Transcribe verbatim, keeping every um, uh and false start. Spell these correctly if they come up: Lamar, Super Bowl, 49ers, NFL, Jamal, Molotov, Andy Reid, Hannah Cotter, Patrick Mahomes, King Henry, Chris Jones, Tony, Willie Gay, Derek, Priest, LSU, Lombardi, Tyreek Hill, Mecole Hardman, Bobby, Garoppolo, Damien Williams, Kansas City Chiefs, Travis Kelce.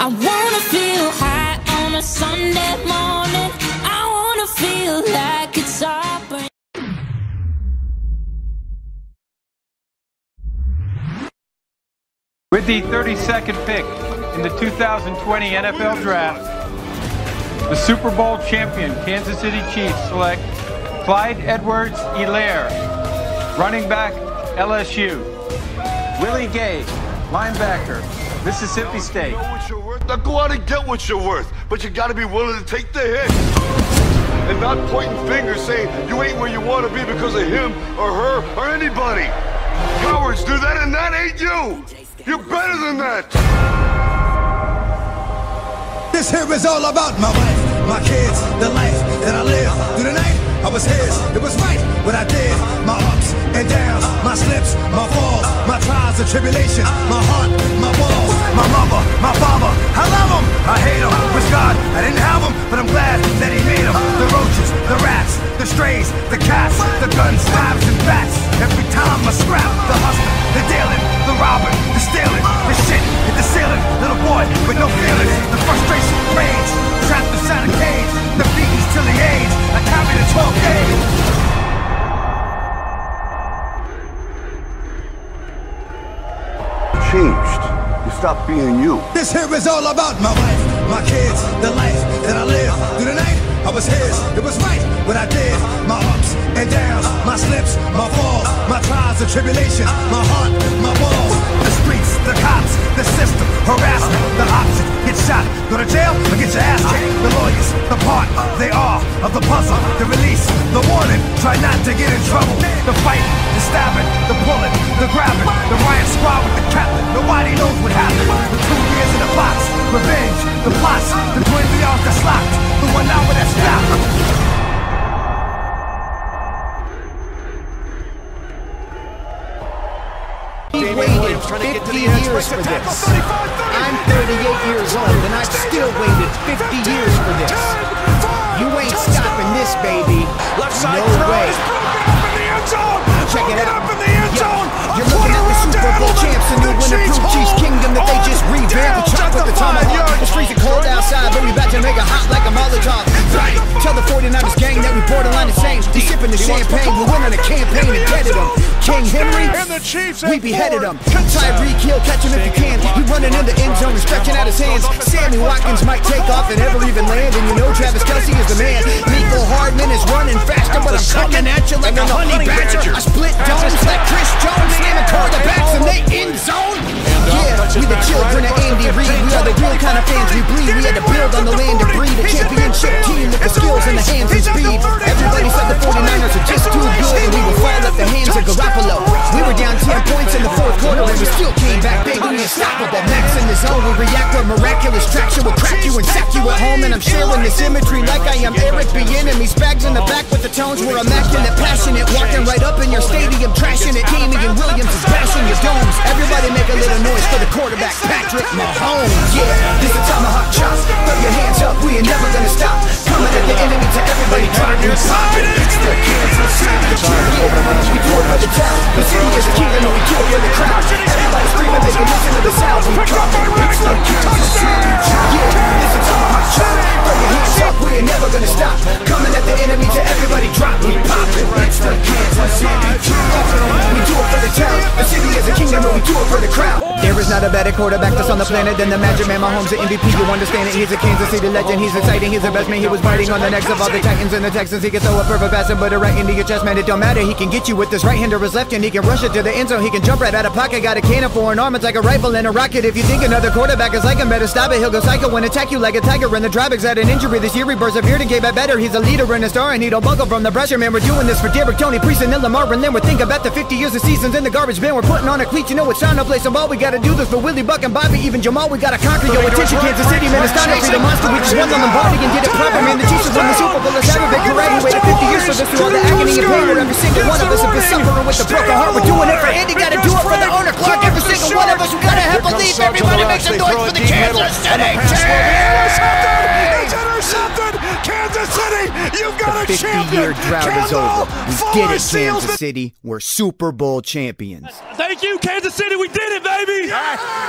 I wanna feel high on a Sunday morning. I wanna feel like it's our brain. With the thirty-second pick in the two thousand twenty N F L Draft, the Super Bowl champion Kansas City Chiefs select Clyde Edwards-Helaire, running back, L S U. Willie Gay, linebacker, Mississippi State. Now go out and get what you're worth, but you gotta be willing to take the hit. And not pointing fingers saying you ain't where you wanna be because of him or her or anybody. Cowards do that and that ain't you. You're better than that. This here is all about my wife, my kids, the life that I live through the night. I was his, it was right what I did. My ups and downs, my slips, my falls, my trials and tribulations, my heart, my walls, my mother, my father. I love him, I hate him. Wish God I didn't have him, but I'm glad that he made him. The roaches, the rats, the strays, the cats, the guns, knives, and bats. Every time I scrap, the hustling, the dealing, the robbing, the stealing, the shit, the ceiling. Little boy with no feelings, the frustration, rage, trapped inside a cage, the beatings till the age. I carry the twelve. Changed. You stopped being you. This here is all about my wife, my kids, the life that I live through the night. I was his, it was right what I did. My ups and downs, my slips, my falls, my trials and tribulations, my heart, my walls. The streets, the cops, the system, harassment, the options. Get shot, go to jail, or get your ass kicked. The lawyers, the part, they are of the puzzle. The release, the warning, try not to get in trouble. The fight, the stabbing, the pulling, the grabbing. The riot squad with the captain, nobody knows what happened. The two years in the box, revenge, the plots, the twenty hours that's locked, the one hour that's Stop. We waited fifty years for this. I'm thirty-eight years old and I've still waited fifty years for this. You ain't stopping this, baby. No way. Check it out. You're looking at the Super Bowl champs and the winner-proof Chiefs kingdom that they just revamped. The truck with the tomahawk. The streets are cold outside, but we about to make it hot like a Molotov. Tell the forty-niners gang that we borderline insane. He's sipping the champagne, we're winning a campaign and deaded him. King Henry, and the Chiefs, we beheaded him. Tyreek Hill, catch him if you can. He running in the end zone and stretching out his hands. Sammy Watkins might take off and ever even land. And you know Travis Kelce is the man. Mecole Hardman is running faster, but I'm coming at you like a honey badger. I split domes like Chris Jones, slamming quarterbacks in the end zone. Yeah, we the children of Andy Reid. We are the real kind of fans we breed. We had to build on the land to breed. A championship team with the skills and the hands and speed. Everybody said the forty-niners are just too good, and we would fall at the hands of Garoppolo. We were down ten points in the fourth quarter, and we still came back big. We unstoppable. Max in the zone, we react with miraculous traction. We'll crack you and sack you at home, and I'm sharing this imagery like I am Eric B. Enemies bags in the back with the tones. We're immaculate, passionate, walking right up in your stadium, trashing it. Damien Williams is bashing your domes. Everybody make a little noise for the quarterback, Patrick Mahomes. Yeah, this is tomahawk chops. Throw your hands up, we ain't never gonna stop. Coming at the enemy till everybody dropped your top. It's the Kansas City Chiefs. We do it for the town. The city is the kingdom, we kill for the crowd. Everybody screaming, they can listen to the sound. We drop our racks like Kansas City Chiefs. Yeah, it's a tomahawk chop. Throw your hands up, we ain't never gonna stop. Coming at the enemy till everybody drop. We pop it. It's the Kansas City Chiefs. We do it for the town. The city is the kingdom, we do it for the crowd. There is not a better quarterback that's on the planet than the Magic Man. Mahomes, the M V P, you understand it. He's a Kansas City legend. He's exciting. He's the best man. He was biting on the necks of all the Titans and the Texans. He can throw a perfect pass and put it right into your chest, man. It don't matter. He can get you with his right hand or his left hand. He can rush it to the end zone. He can jump right out of pocket. Got a cannon for an arm. It's like a rifle and a rocket. If you think another quarterback is like him, better stop it. He'll go psycho and attack you like a tiger. And the drawbacks had an injury this year. He persevered and gave it better. He's a leader and a star, and he don't buckle from the pressure, man. We're doing this for Derek, Tony, Priest, and Lamar. And then we're thinking about the fifty years of seasons in the garbage bin. We're putting on a cleat. You know it's time to play some ball. We gotta do this for Willie Buck and Bobby, even Jamal. We gotta conquer your attention, Kansas City, man. It's time to be the monster. We just won on Lombardi and did it proper, man. The Chiefs won the Super Bowl. It's Saturday, correct? We waited fifty years for this. Through all the agony and pain, where every single one of us have been suffering with a broken heart. We're doing it for Andy. Gotta do it for the owner, Clark. Every single one of us. You gotta have belief. Everybody makes a noise for the Kansas City Chiefs. Something, Kansas City, you've got the a champion. The fifty-year drought is over. We did it, Kansas City. We're Super Bowl champions. Thank you, Kansas City. We did it, baby. Yeah.